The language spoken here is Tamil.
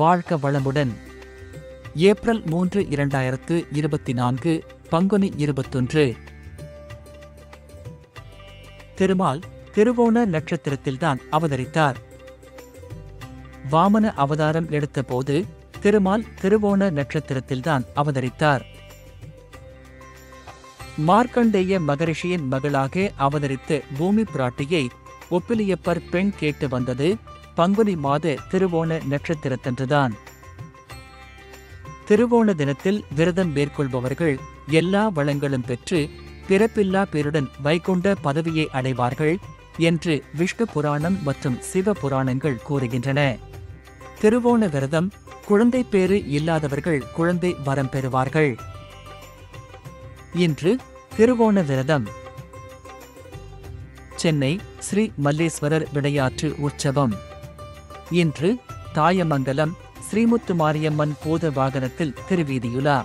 வாழ்க வளமுடன். ஏப்ரல் 3, 2024 பங்குனி 21. திருமால் திருவோண நட்சத்திரத்தில்தான் அவதரித்தார். வாமன அவதாரம் எடுத்தபோது திருமால் திருவோண நட்சத்திரத்தில்தான் அவதரித்தார். மார்க்கண்டேய மகரிஷியின் மகளாக அவதரித்த பூமி பிராட்டியை ஒப்பிலியப்பர் பெண் கேட்டு வந்தது பங்குனி மாத திருவோண நட்சத்திரத்தன்றுதான். திருவோண தினத்தில் விரதம் மேற்கொள்பவர்கள் எல்லா வளங்களும் பெற்று பிறப்பில்லா பேருடன் வைகுண்ட பதவியை அடைவார்கள் என்று விஷ்ணு புராணம் மற்றும் சிவ புராணங்கள் கூறுகின்றன. திருவோண விரதம் குழந்தை பேறு இல்லாதவர்கள் குழந்தை வரம் பெறுவார்கள். இன்று திருவோண விரதம். சென்னை ஸ்ரீ மல்லேஸ்வரர் விளையாட்டு உற்சவம். இன்று தாயமங்கலம் ஸ்ரீமுத்து மாரியம்மன் பூத வாகனத்தில் திருவீதியுலா.